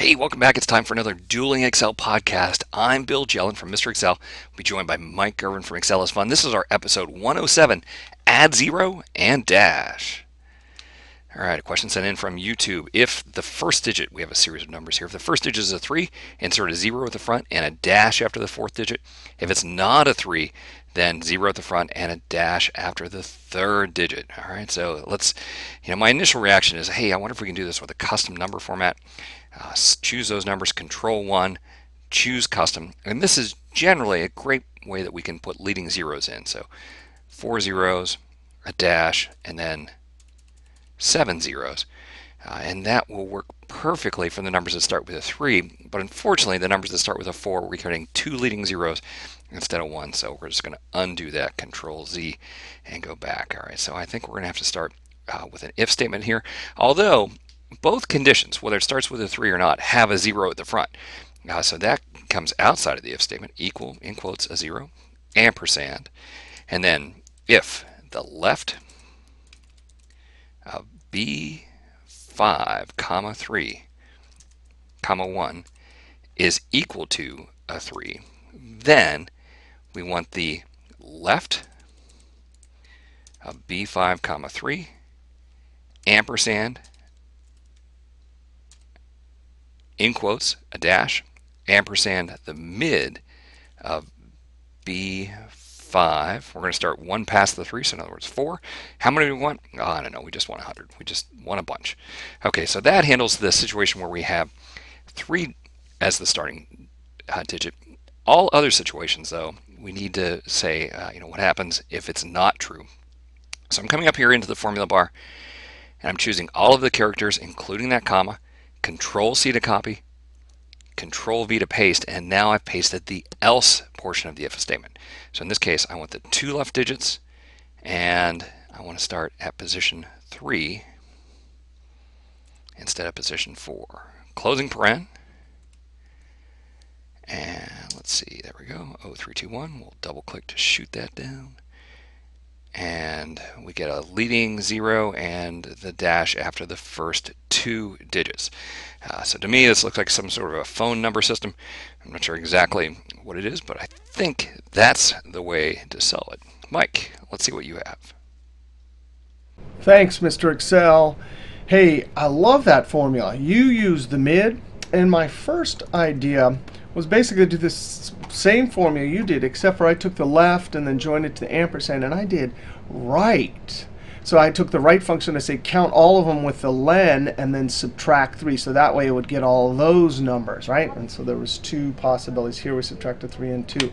Hey, welcome back. It's time for another Dueling Excel podcast. I'm Bill Jelen from Mr. Excel. We'll be joined by Mike Girvin from Excel is Fun. This is our episode 107, Add Zero and Dash. All right, a question sent in from YouTube. If the first digit, we have a series of numbers here, if the first digit is a 3, insert a 0 at the front and a dash after the fourth digit. If it's not a 3, then 0 at the front and a dash after the third digit. All right, so let's, my initial reaction is, hey, I wonder if we can do this with a custom number format. Choose those numbers, Control 1, choose custom, and this is generally a great way that we can put leading zeros in. So 4 zeros, a dash, and then 7 zeros, and that will work perfectly for the numbers that start with a 3. But unfortunately, the numbers that start with a 4, we're counting 2 leading zeros instead of 1. So we're just going to undo that, Control Z, and go back. All right. So I think we're going to have to start with an if statement here, although both conditions, whether it starts with a 3 or not, have a 0 at the front. So that comes outside of the if statement, equal, in quotes, a 0, ampersand. And then if the left of B5, comma 3, comma 1 is equal to a 3, then we want the left of B5, comma 3, ampersand, in quotes, a dash, ampersand, the mid of B5. We're going to start 1 past the 3, so in other words 4. How many do we want? Oh, I don't know, we just want 100. We just want a bunch. Okay, so that handles the situation where we have 3 as the starting digit. All other situations, though, we need to say, what happens if it's not true. So I'm coming up here into the formula bar, and I'm choosing all of the characters, including that comma, Control C to copy, Control V to paste, and now I've pasted the else portion of the if statement. So in this case, I want the 2 left digits, and I want to start at position 3 instead of position 4. Closing paren, and let's see, there we go, 0321. We'll double click to shoot that down, and we get a leading 0 and the dash after the first 2 digits. So to me this looks like some sort of a phone number system. I'm not sure exactly what it is, but I think that's the way to sell it. Mike, let's see what you have. Thanks, Mr. Excel. Hey, I love that formula. You use the mid, and my first idea was basically to do this same formula you did, except for I took the left and then joined it to the ampersand, and I did right. So I took the right function to say count all of them with the len and then subtract 3. So that way it would get all those numbers, right? And so there was 2 possibilities. Here we subtracted 3 and 2.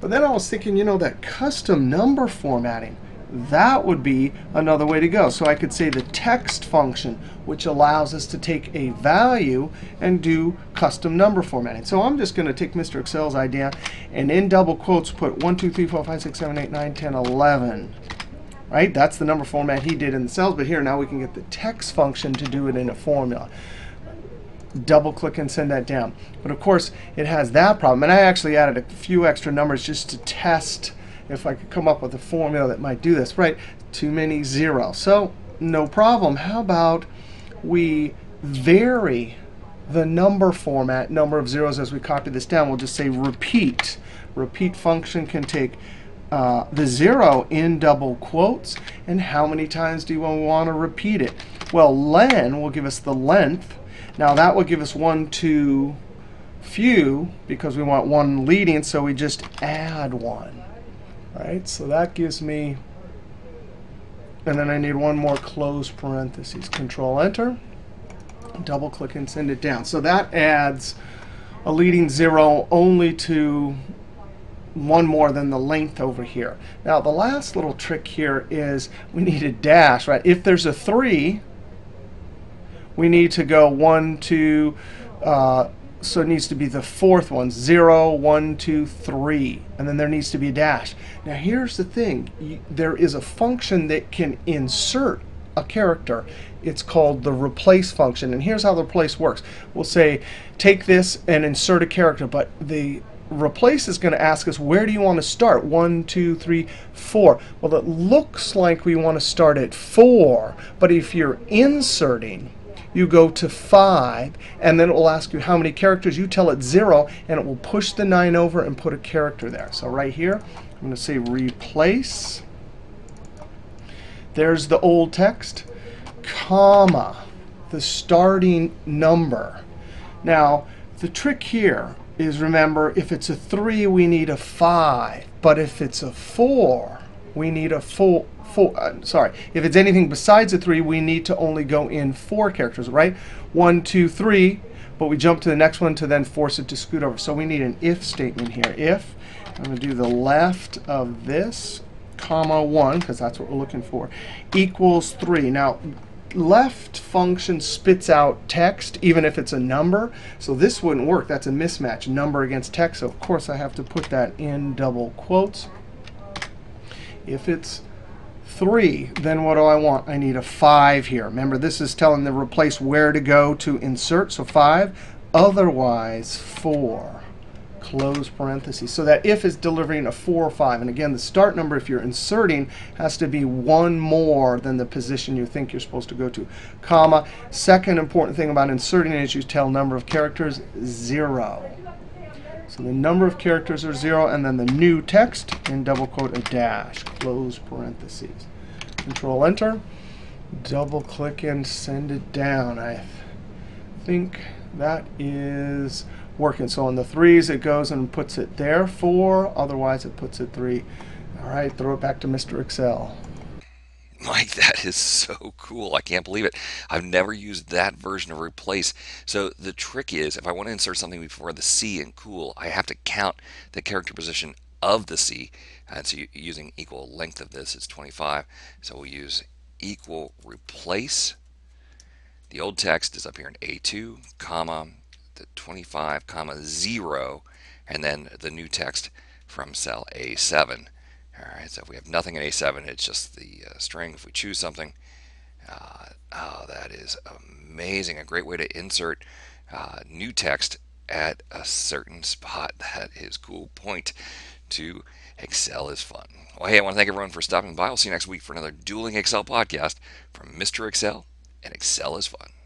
But then I was thinking, that custom number formatting, that would be another way to go. So I could say the text function, which allows us to take a value and do custom number formatting. So I'm just going to take Mr. Excel's idea and in double quotes put 1, 2, 3, 4, 5, 6, 7, 8, 9, 10, 11. Right? That's the number format he did in the cells. But here now we can get the text function to do it in a formula. Double click and send that down. But of course it has that problem. And I actually added a few extra numbers just to test if I could come up with a formula that might do this, right? Too many zeros. So no problem. How about we vary the number format, number of zeros as we copy this down. We'll just say repeat. Repeat function can take the 0 in double quotes. And how many times do you want to repeat it? Well, len will give us the length. Now that will give us one too few because we want 1 leading, so we just add 1. Right, so that gives me, and then I need 1 more close parentheses, Control Enter, double click and send it down. So that adds a leading 0 only to 1 more than the length over here. Now the last little trick here is we need a dash, right? If there's a 3, we need to go 1, 2. So it needs to be the 4th one, 0, 1, 2, 3. And then there needs to be a dash. Now here's the thing. There is a function that can insert a character. It's called the replace function. And here's how the replace works. We'll say, take this and insert a character. But the replace is going to ask us, where do you want to start? 1, 2, 3, 4. Well, it looks like we want to start at 4. But if you're inserting, you go to 5, and then it will ask you how many characters. You tell it 0, and it will push the 9 over and put a character there. So right here, I'm going to say replace. There's the old text, comma, the starting number. Now, the trick here is, remember, if it's a 3, we need a 5. But if it's a 4, we need a sorry, if it's anything besides a 3, we need to only go in 4 characters, right? 1, 2, 3, but we jump to the next one to then force it to scoot over. So we need an if statement here. If, I'm going to do the left of this, comma 1, because that's what we're looking for, equals 3. Now, left function spits out text even if it's a number, so this wouldn't work. That's a mismatch, number against text, so of course I have to put that in double quotes. If it's 3, then what do I want? I need a 5 here. Remember, this is telling the replace where to go to insert, so 5, otherwise 4, close parentheses. So that if is delivering a 4 or 5. And again, the start number, if you're inserting, has to be 1 more than the position you think you're supposed to go to, comma. Second important thing about inserting is you tell number of characters 0. So the number of characters are 0, and then the new text in double quote a dash, close parentheses. Control Enter, double click, and send it down. I think that is working. So on the 3s, it goes and puts it there, 4, otherwise it puts it 3. All right, throw it back to Mr. Excel. Mike, that is so cool. I can't believe it. I've never used that version of replace. So the trick is, if I want to insert something before the C in cool, I have to count the character position of the C. And so using equal length of this, it's 25. So we'll use equal replace. The old text is up here in A2, comma, the 25, comma, 0, and then the new text from cell A7. Alright, so if we have nothing in A7, it's just the string. If we choose something, oh, that is amazing. A great way to insert new text at a certain spot. That is cool. Point to Excel is Fun. Well, hey, I want to thank everyone for stopping by. We'll see you next week for another Dueling Excel podcast from Mr. Excel and Excel is Fun.